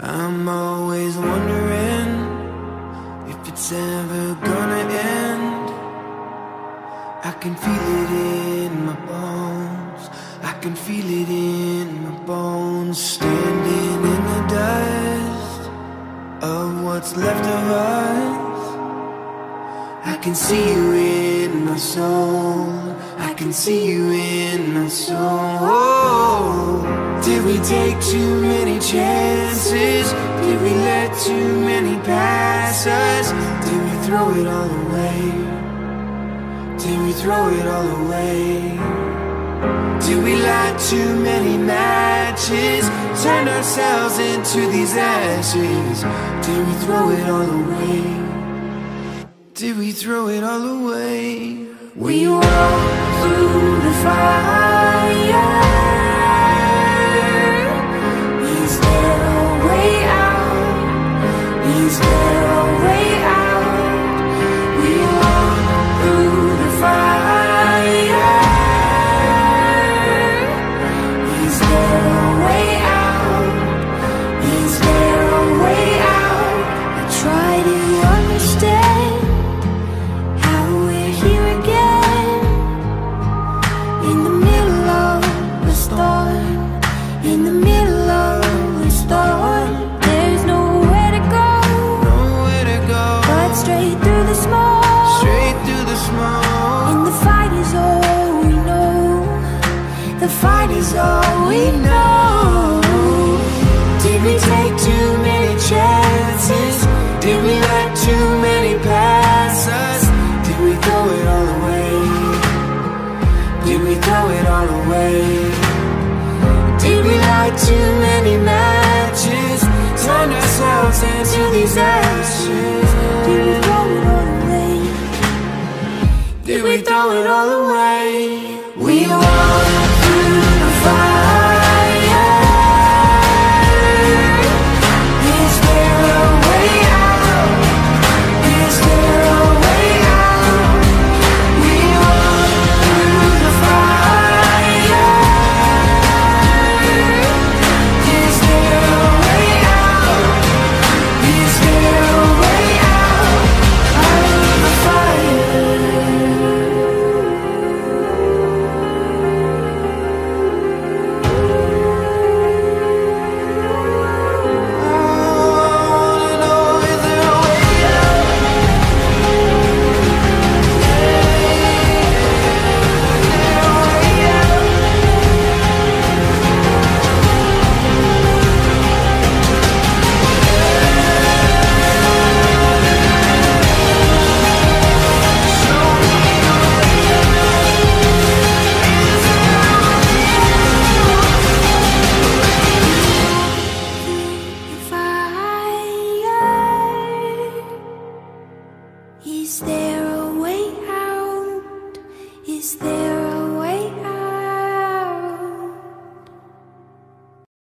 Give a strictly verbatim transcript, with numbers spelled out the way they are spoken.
I'm always wondering if it's ever gonna end. I can feel it in my bones. I can feel it in my bones. Standing in the dust of what's left of us. I can see you in my soul. I can see you in my soul. Did we take too many chances? Did we let too many pass us? Did we throw it all away? Did we throw it all away? Did we light too many matches? Turned ourselves into these ashes? Did we throw it all away? Did we throw it all away? We walked through the fire. Is there a way out? We walk through the fire. Is there a way out? Is there a way out? I try to understand how we're here again. In the middle of the storm. In the middle of the storm. Straight through the smoke. Straight through the smoke. And the fight is all we know. The fight is all we know. Did we take too many chances? Did we let too many pass us? Did we throw it all away? Did we throw it all away? Did we light too many matches? Turn ourselves into these ashes?